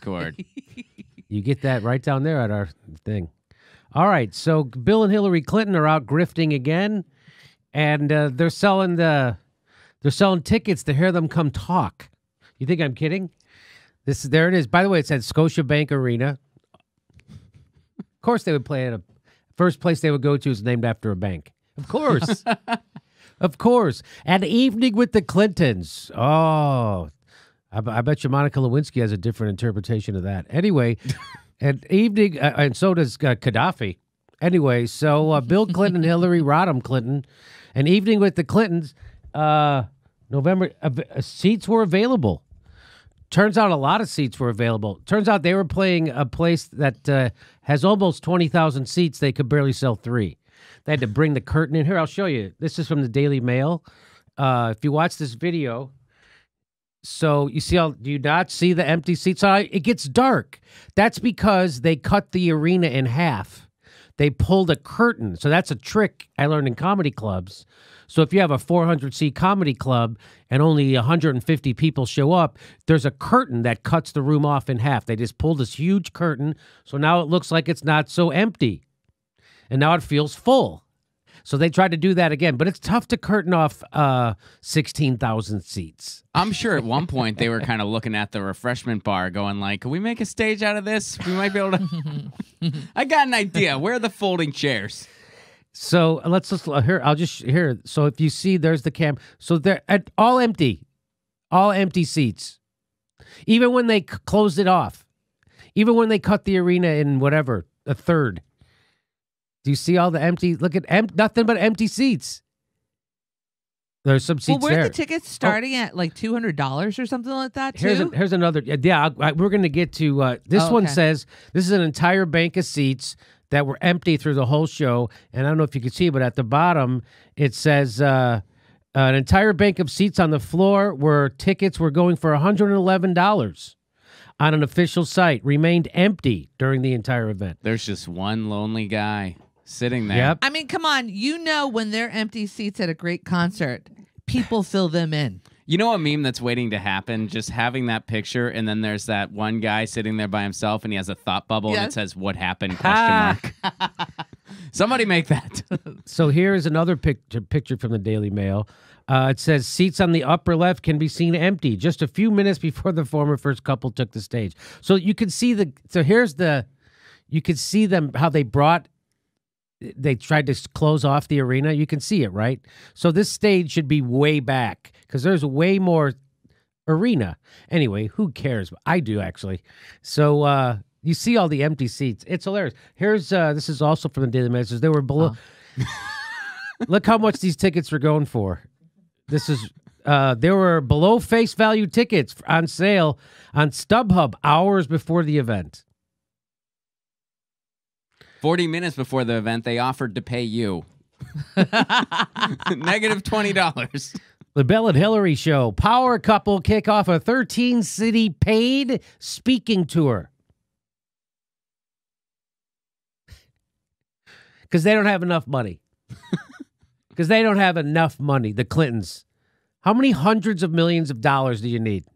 Discord. You get that right down there at our thing. All right, so Bill and Hillary Clinton are out grifting again, and they're selling tickets to hear them come talk. You think I'm kidding? There it is. By the way, it's at Scotiabank Arena. Of course, they would play at first place they would go to is named after a bank. Of course, of course. An evening with the Clintons. Oh, I bet you Monica Lewinsky has a different interpretation of that. Anyway. An evening, and so does Gaddafi. Anyway, so Bill Clinton, Hillary Rodham Clinton, an evening with the Clintons, November, seats were available. Turns out a lot of seats were available. Turns out they were playing a place that has almost 20,000 seats. They could barely sell 3. They had to bring the curtain in. Here, I'll show you. This is from the Daily Mail. If you watch this video... So you see how, do you not see the empty seats? It gets dark. That's because they cut the arena in half. They pulled a curtain. So that's a trick I learned in comedy clubs. So if you have a 400-seat comedy club and only 150 people show up, there's a curtain that cuts the room off in half. They just pulled this huge curtain. So now it looks like it's not so empty. And now it feels full. So they tried to do that again, but it's tough to curtain off 16,000 seats. I'm sure at one point they were kind of looking at the refreshment bar going like, can we make a stage out of this? We might be able to... I got an idea. Where are the folding chairs? So let's just... Here. So if you see, there's the camera. So they're all empty seats. Even when they closed it off, even when they cut the arena in whatever, a third... Do you see all the empty? Look at nothing but empty seats. There's some seats there. Well, were the tickets starting at like $200 or something like that? Too? Here's another. Yeah, we're going to get to this one. Says this is an entire bank of seats that were empty through the whole show. And I don't know if you can see, but at the bottom it says an entire bank of seats on the floor where tickets were going for $111. On an official site, remained empty during the entire event. There's just one lonely guy sitting there. Yep. I mean, come on. You know when there are empty seats at a great concert, people fill them in. You know a meme that's waiting to happen? Just having that picture, and then there's that one guy sitting there by himself, and he has a thought bubble, and it says, what happened? Question mark. Somebody make that. So here is another picture from the Daily Mail. It says, seats on the upper left can be seen empty just a few minutes before the former first couple took the stage. So you can see the, you can see them, how they brought, they tried to close off the arena. You can see it, right? So this stage should be way back because there's way more arena. Anyway, who cares? I do, actually. So, you see all the empty seats. It's hilarious. Here's, this is also from the Daily Mail. They were below. Look how much these tickets were going for. This is, there were below face value tickets on sale on StubHub hours before the event. 40 minutes before the event, they offered to pay you. Negative $20. The Bill and Hillary Show. Power couple kick off a 13-city paid speaking tour. Because they don't have enough money. Because they don't have enough money, the Clintons. How many hundreds of millions of dollars do you need?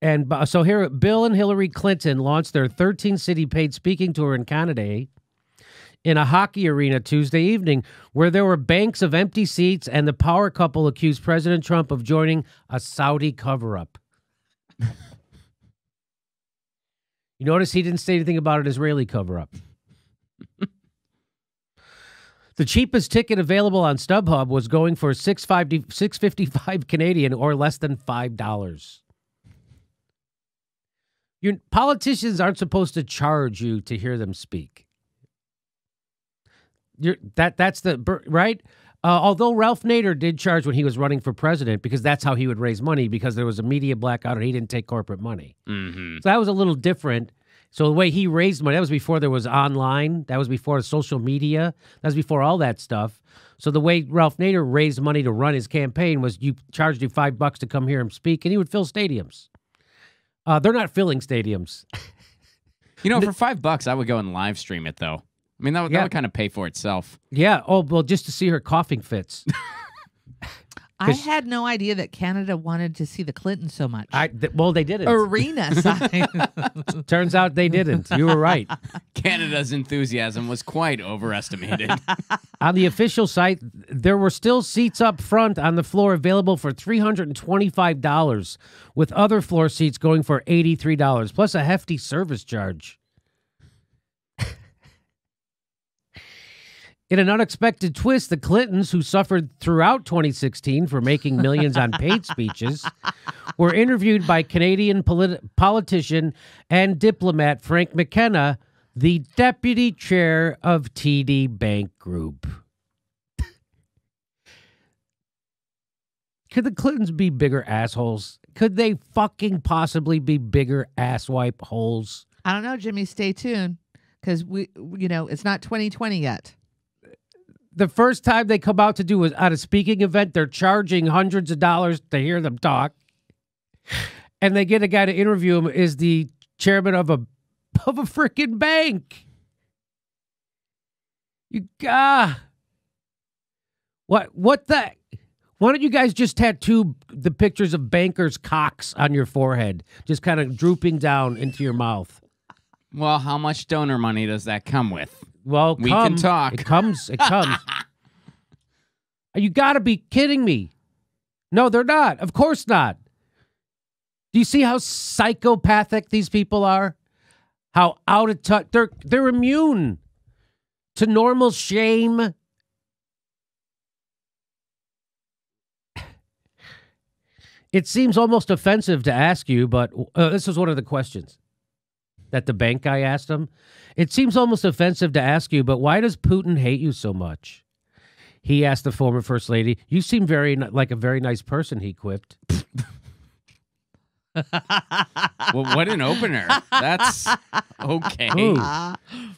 And so here, Bill and Hillary Clinton launched their 13-city paid speaking tour in Canada in a hockey arena Tuesday evening where there were banks of empty seats and the power couple accused President Trump of joining a Saudi cover-up. You notice he didn't say anything about an Israeli cover-up. The cheapest ticket available on StubHub was going for $6.55 Canadian or less than $5. Your politicians aren't supposed to charge you to hear them speak. That's the right. Although Ralph Nader did charge when he was running for president because that's how he would raise money because there was a media blackout and he didn't take corporate money. So that was a little different. So the way he raised money, that was before there was online. That was before social media. That was before all that stuff. So the way Ralph Nader raised money to run his campaign was you charged you $5 to come hear him speak, and he would fill stadiums. They're not filling stadiums. You know, for $5, I would go and live stream it, though. I mean, that would kind of pay for itself. Yeah. Oh, well, just to see her coughing fits. I had no idea that Canada wanted to see the Clintons so much. Well, they didn't. Arena sign. Turns out they didn't. You were right. Canada's enthusiasm was quite overestimated. On the official site, there were still seats up front on the floor available for $325, with other floor seats going for $83, plus a hefty service charge. In an unexpected twist, the Clintons, who suffered throughout 2016 for making millions on paid speeches, were interviewed by Canadian politician and diplomat Frank McKenna, the deputy chair of TD Bank Group. Could the Clintons be bigger assholes? Could they fucking possibly be bigger asswipe holes? I don't know, Jimmy. Stay tuned, because you know, it's not 2020 yet. The first time they come out to do a speaking event, they're charging hundreds of dollars to hear them talk. And they get a guy to interview him is the chairman of a freaking bank. What the? Why don't you guys just tattoo the pictures of bankers' cocks on your forehead, just kind of drooping down into your mouth? Well, how much donor money does that come with? Well, we can talk. It comes. You got to be kidding me. No, they're not. Of course not. Do you see how psychopathic these people are? How out of touch. They're immune to normal shame. It seems almost offensive to ask you, but this is one of the questions that the bank guy asked him. It seems almost offensive to ask you, but why does Putin hate you so much? He asked the former first lady. You seem like a very nice person, he quipped. Well, what an opener. That's okay. Ooh.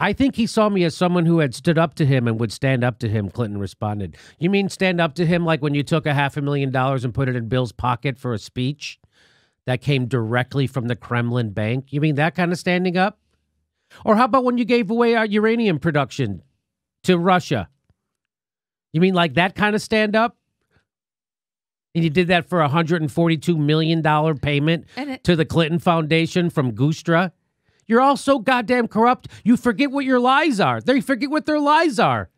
I think he saw me as someone who had stood up to him and would stand up to him, Clinton responded. You mean stand up to him like when you took a $500,000 and put it in Bill's pocket for a speech? That came directly from the Kremlin bank. You mean that kind of standing up? Or how about when you gave away our uranium production to Russia? You mean like that kind of stand up? And you did that for a $142 million payment to the Clinton Foundation from Giustra? You're all so goddamn corrupt, you forget what your lies are. They forget what their lies are.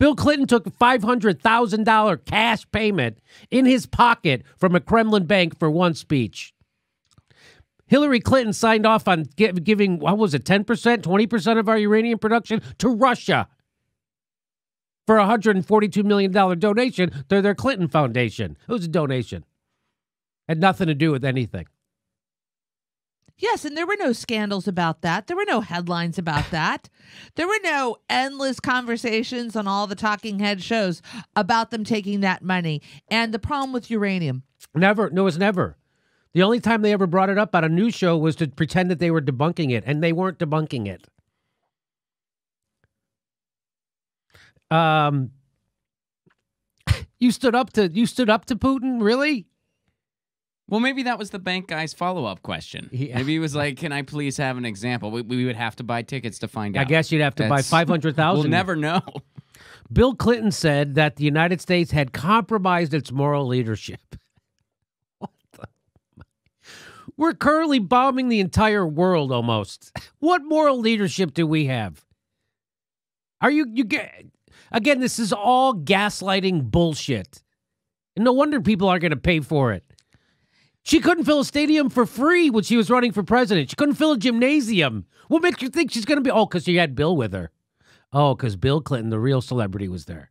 Bill Clinton took a $500,000 cash payment in his pocket from a Kremlin bank for one speech. Hillary Clinton signed off on giving, what was it, 10%, 20% of our uranium production to Russia for a $142 million donation to their Clinton Foundation. It was a donation. Had nothing to do with anything. Yes, and there were no scandals about that. There were no headlines about that. There were no endless conversations on all the talking head shows about them taking that money and the problem with uranium. Never. No, it was never. The only time they ever brought it up on a news show was to pretend that they were debunking it, and they weren't debunking it. You stood up to Putin, really? Well, maybe that was the bank guy's follow-up question. Yeah. Maybe he was like, can I please have an example? We would have to buy tickets to find out. I guess you'd have to buy 500,000. We'll never know. Bill Clinton said that the United States had compromised its moral leadership. What the? We're currently bombing the entire world almost. What moral leadership do we have? Are you get again, this is all gaslighting bullshit. And no wonder people aren't going to pay for it. She couldn't fill a stadium for free when she was running for president. She couldn't fill a gymnasium. What makes you think she's going to be... Oh, because she had Bill with her. Oh, because Bill Clinton, the real celebrity, was there.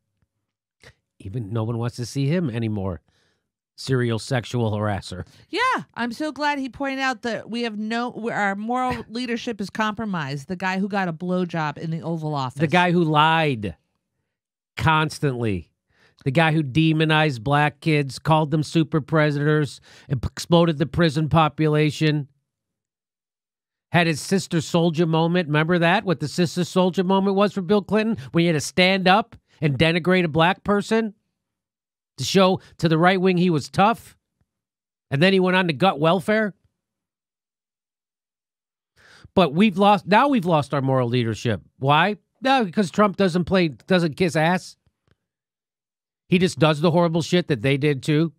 Even no one wants to see him anymore. Serial sexual harasser. Yeah, I'm so glad he pointed out that we have our moral leadership is compromised. The guy who got a blowjob in the Oval Office. The guy who lied constantly. The guy who demonized black kids, called them super predators, exploded the prison population, had his sister soldier moment. Remember that? What the sister soldier moment was for Bill Clinton? When he had to stand up and denigrate a black person to show to the right wing he was tough. And then he went on to gut welfare. But now we've lost our moral leadership. Why? No, because Trump doesn't kiss ass. He just does the horrible shit that they did too,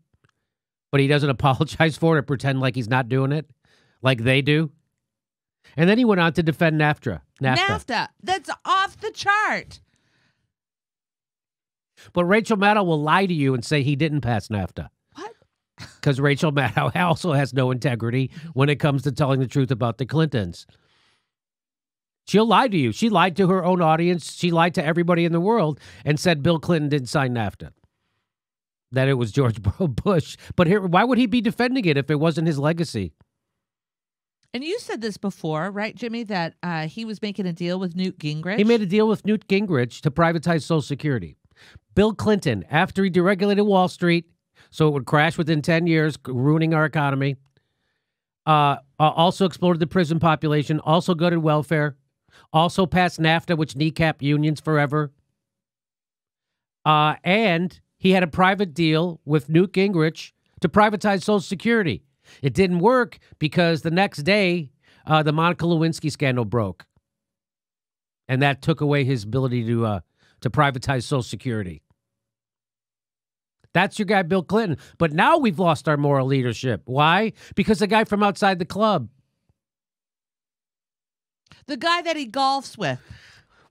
but he doesn't apologize for it or pretend like he's not doing it like they do. And then he went on to defend NAFTA. NAFTA. That's off the chart. But Rachel Maddow will lie to you and say he didn't pass NAFTA. What? Because Rachel Maddow also has no integrity when it comes to telling the truth about the Clintons. She'll lie to you. She lied to her own audience. She lied to everybody in the world and said Bill Clinton didn't sign NAFTA. That it was George Bush. But here, why would he be defending it if it wasn't his legacy? And you said this before, right, Jimmy, that he was making a deal with Newt Gingrich? He made a deal with Newt Gingrich to privatize Social Security. Bill Clinton, after he deregulated Wall Street, so it would crash within 10 years, ruining our economy, also exploited the prison population, also gutted welfare, also passed NAFTA, which kneecapped unions forever. And he had a private deal with Newt Gingrich to privatize Social Security. It didn't work because the next day, the Monica Lewinsky scandal broke. And that took away his ability to privatize Social Security. That's your guy, Bill Clinton. But now we've lost our moral leadership. Why? Because the guy from outside the club. The guy that he golfs with.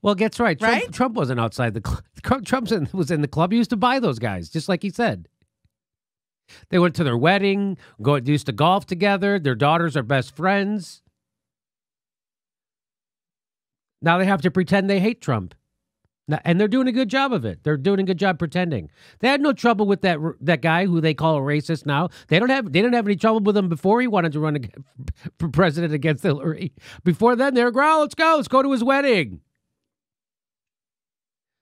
Well, that's right. Trump wasn't outside the club. Trump was in the club. He used to buy those guys, just like he said. They went to their wedding, used to golf together. Their daughters are best friends. Now they have to pretend they hate Trump. And they're doing a good job of it. They're doing a good job pretending. They had no trouble with that guy who they call a racist now. They didn't have any trouble with him before he wanted to run for president against Hillary. Before then, they were like, oh, let's go to his wedding.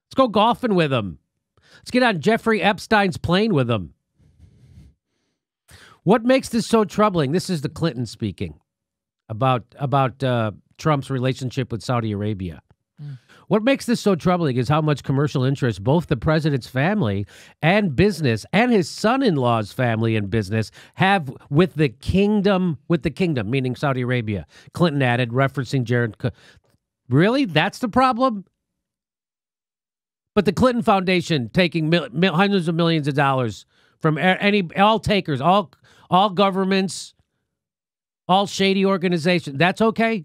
Let's go golfing with him. Let's get on Jeffrey Epstein's plane with him. What makes this so troubling? This is the Clinton speaking about Trump's relationship with Saudi Arabia. Mm. What makes this so troubling is how much commercial interest both the president's family and business and his son-in-law's family and business have with the kingdom, meaning Saudi Arabia. Clinton added, referencing Jared. Really? That's the problem? But the Clinton Foundation taking hundreds of millions of dollars from all takers, all governments, all shady organizations. That's okay?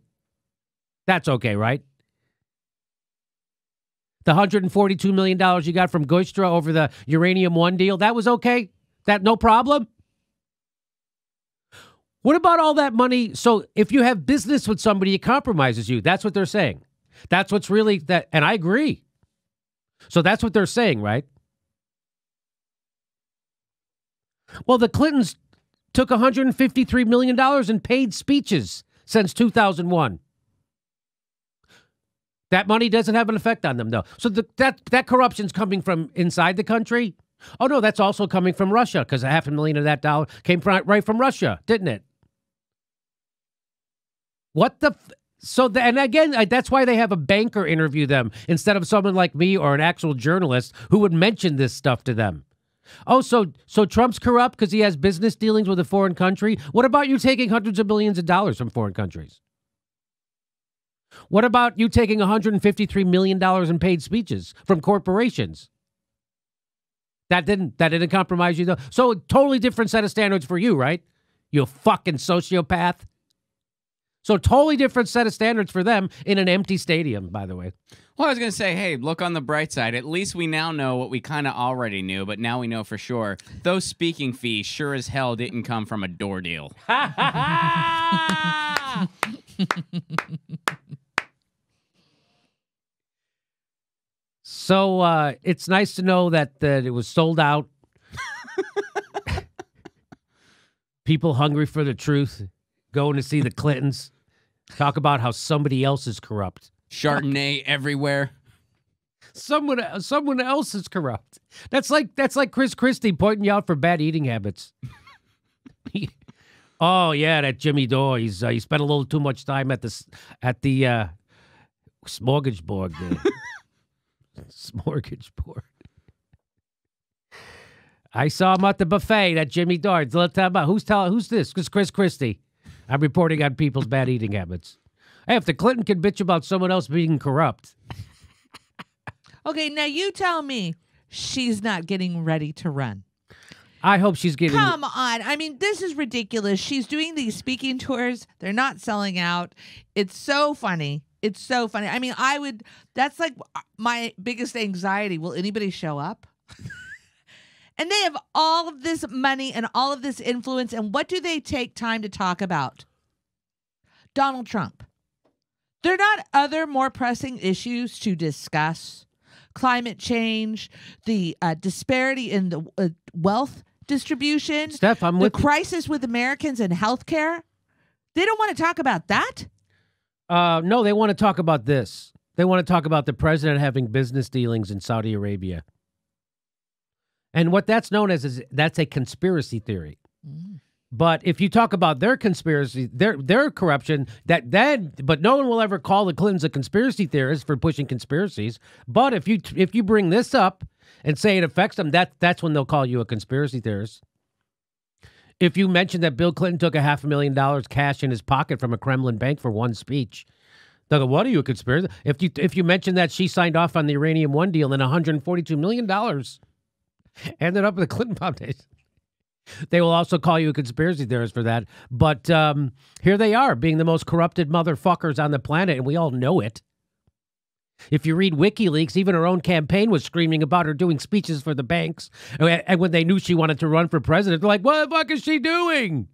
That's okay, right? The $142 million you got from Giustra over the Uranium One deal, that was okay? That no problem? What about all that money? So if you have business with somebody, it compromises you. That's what they're saying. That's what's really, and I agree. So that's what they're saying, right? Well, the Clintons took $153 million in paid speeches since 2001. That money doesn't have an effect on them, though. So that corruption's coming from inside the country? Oh, no, that's also coming from Russia, because $500,000 of that dollar came right from Russia, didn't it? What the... and again, that's why they have a banker interview them instead of someone like me or an actual journalist who would mention this stuff to them. Oh, so Trump's corrupt because he has business dealings with a foreign country? What about you taking hundreds of billions of dollars from foreign countries? What about you taking $153 million in paid speeches from corporations? That didn't compromise you, though. So a totally different set of standards for you, right? You fucking sociopath. So totally different set of standards for them in an empty stadium, by the way. Well, I was going to say, hey, look on the bright side. At least we now know what we kind of already knew, but now we know for sure. Those speaking fees sure as hell didn't come from a door deal. Ha ha ha! So it's nice to know that it was sold out. People hungry for the truth, going to see the Clintons, talk about how somebody else is corrupt. Chardonnay everywhere. Someone else is corrupt. That's like Chris Christie pointing you out for bad eating habits. Oh yeah, that Jimmy Dore. He spent a little too much time at the smorgasbord there. Smorgasbord. I saw him at the buffet at Jimmy Dore. Let's talk about who's this? It's Chris Christie. I'm reporting on people's bad eating habits. Hey, if the Clinton can bitch about someone else being corrupt. Okay, now you tell me. she's not getting ready to run. I hope she's getting... Come on. I mean, this is ridiculous. She's doing these speaking tours. They're not selling out. It's so funny. It's so funny. I mean, I would... That's like my biggest anxiety. Will anybody show up? And they have all of this money and all of this influence. And what do they take time to talk about? Donald Trump. There are not other more pressing issues to discuss. Climate change, the disparity in the wealth distribution, Steph, I'm with the crisis with Americans in healthcare. They don't want to talk about that. No, they want to talk about this. They want to talk about the president having business dealings in Saudi Arabia. And what that's known as is that's a conspiracy theory. Mm. But if you talk about their conspiracy, their corruption, but no one will ever call the Clintons a conspiracy theorist for pushing conspiracies. But if you bring this up and say it affects them, that's when they'll call you a conspiracy theorist. If you mention that Bill Clinton took $500,000 cash in his pocket from a Kremlin bank for one speech, they'll go, "What are you, a conspiracy?" If you mention that she signed off on the Uranium One deal and $142 million ended up with the Clinton Foundation. They will also call you a conspiracy theorist for that. But here they are, being the most corrupted motherfuckers on the planet, and we all know it. If you read WikiLeaks, even her own campaign was screaming about her doing speeches for the banks. And when they knew she wanted to run for president, they're like, what the fuck is she doing?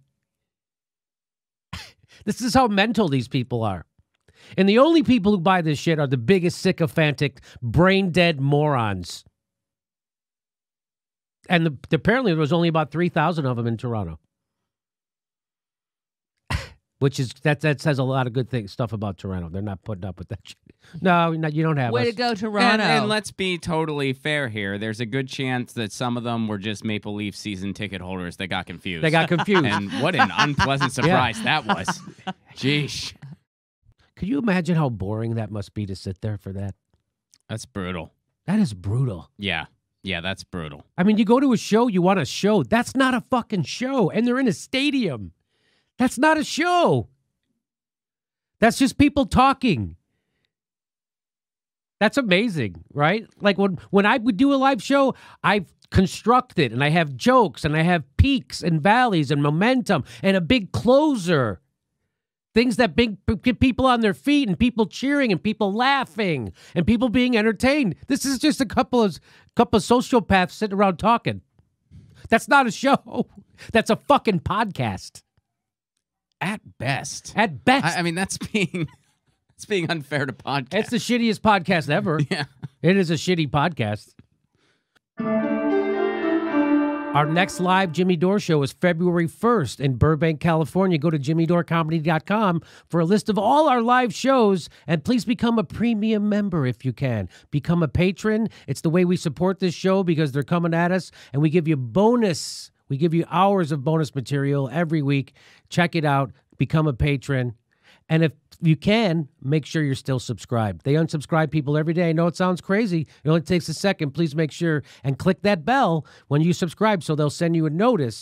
This is how mental these people are. And the only people who buy this shit are the biggest sycophantic, brain-dead morons. And apparently there was only about 3,000 of them in Toronto, which is that says a lot of good stuff about Toronto. They're not putting up with that shit. No, you don't have. Way to go, Toronto! And let's be totally fair here. There's a good chance that some of them were just Maple Leaf season ticket holders that got confused. They got confused, and what an unpleasant surprise that was. Jeez, could you imagine how boring that must be to sit there for that? That's brutal. That is brutal. Yeah. Yeah, that's brutal. I mean, you go to a show, you want a show. That's not a fucking show. And they're in a stadium. That's not a show. That's just people talking. That's amazing, right? Like when I would do a live show, I construct it and I have jokes and I have peaks and valleys and momentum and a big closer. Things that get people on their feet and people cheering and people laughing and people being entertained. This is just a couple of sociopaths sitting around talking. That's not a show. That's a fucking podcast. At best. At best. I mean, that's being unfair to podcasts. It's the shittiest podcast ever. Yeah. It is a shitty podcast. Our next live Jimmy Dore show is February 1st in Burbank, California. Go to JimmyDoreComedy.com for a list of all our live shows. And please become a premium member if you can. Become a patron. It's the way we support this show because they're coming at us. And we give you bonus. We give you hours of bonus material every week. Check it out. Become a patron. And if you can, make sure you're still subscribed. They unsubscribe people every day. I know it sounds crazy. It only takes a second. Please make sure and click that bell when you subscribe so they'll send you a notice